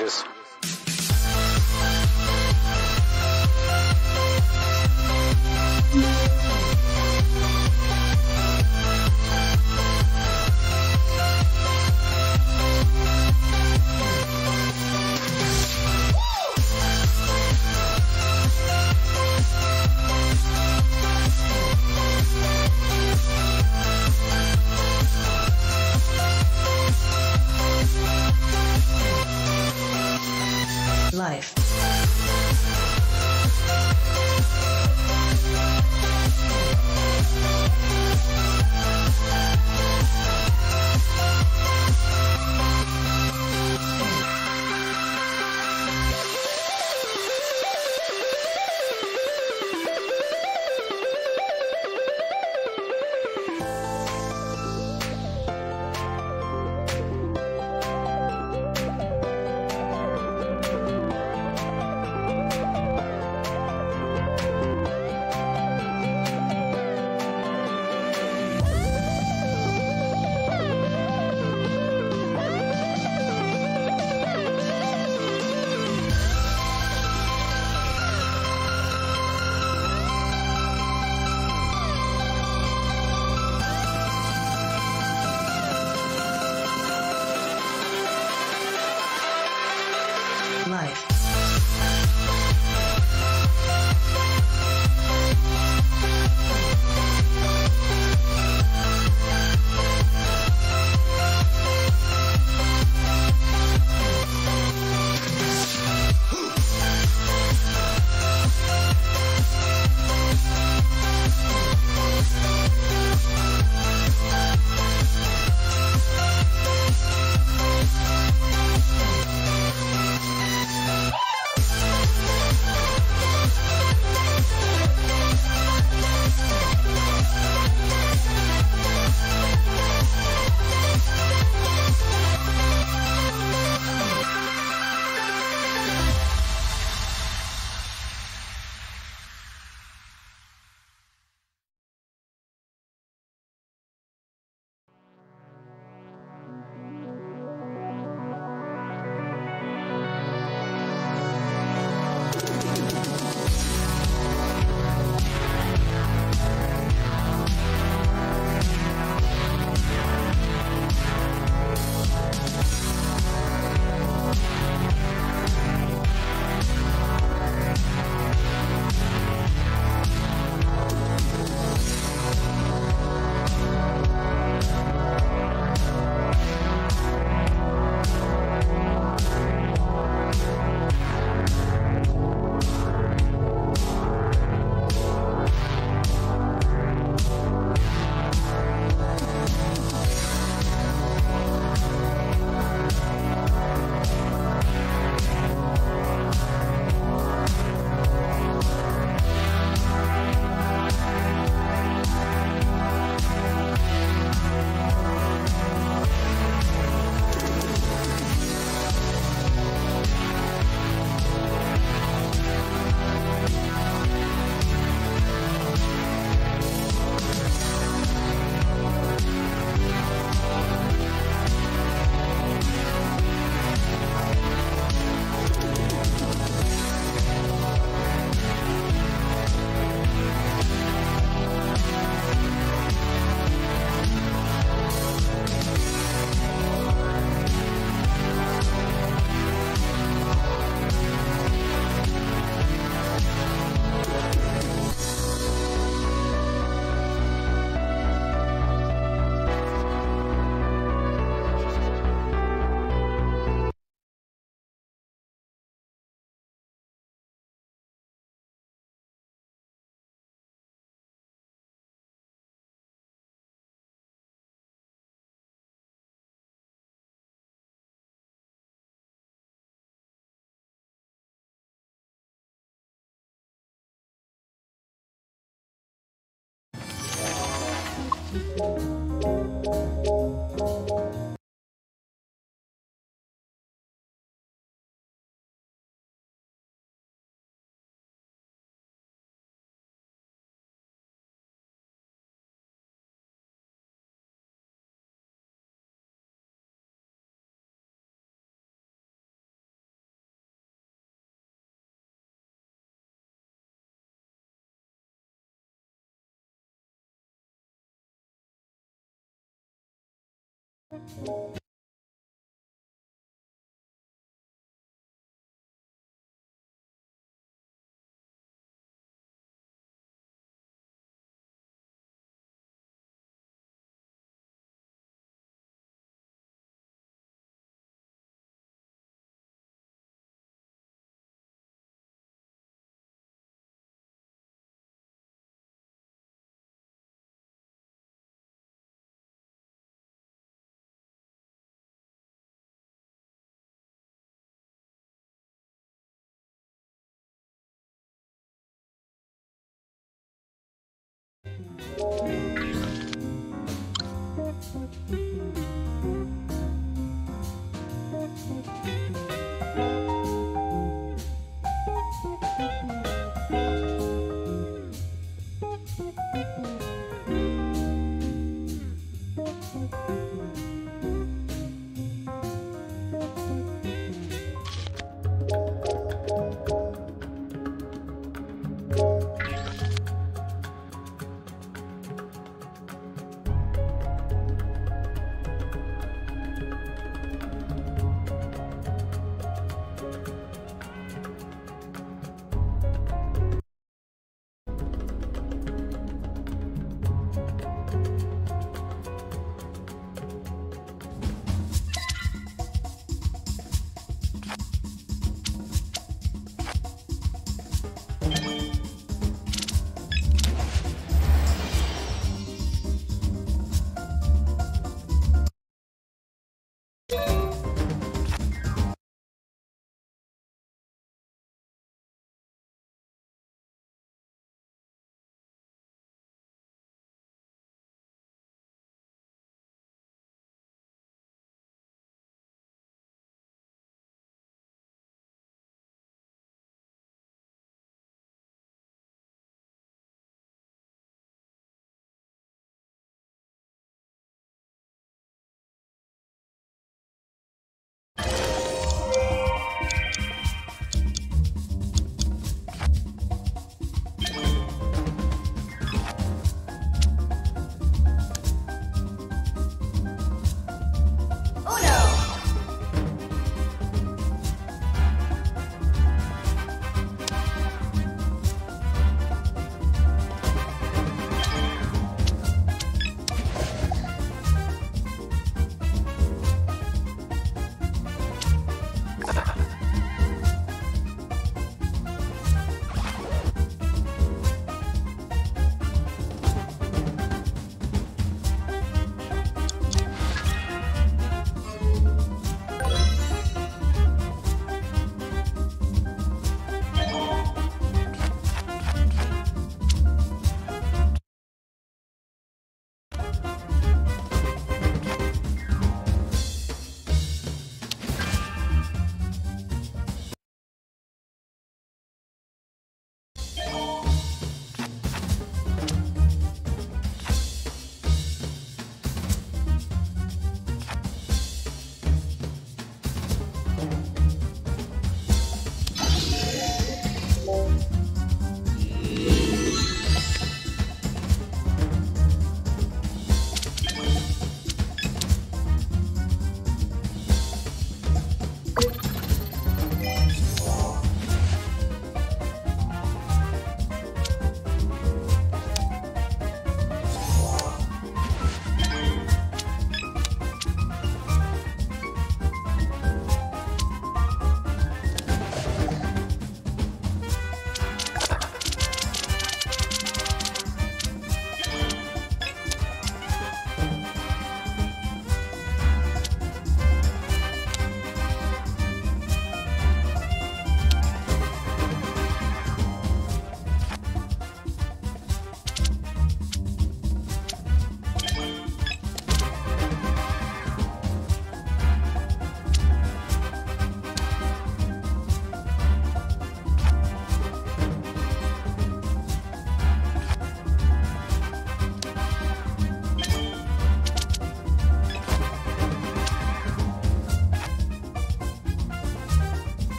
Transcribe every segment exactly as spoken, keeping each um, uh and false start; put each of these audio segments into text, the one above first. changes.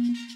Mm-hmm.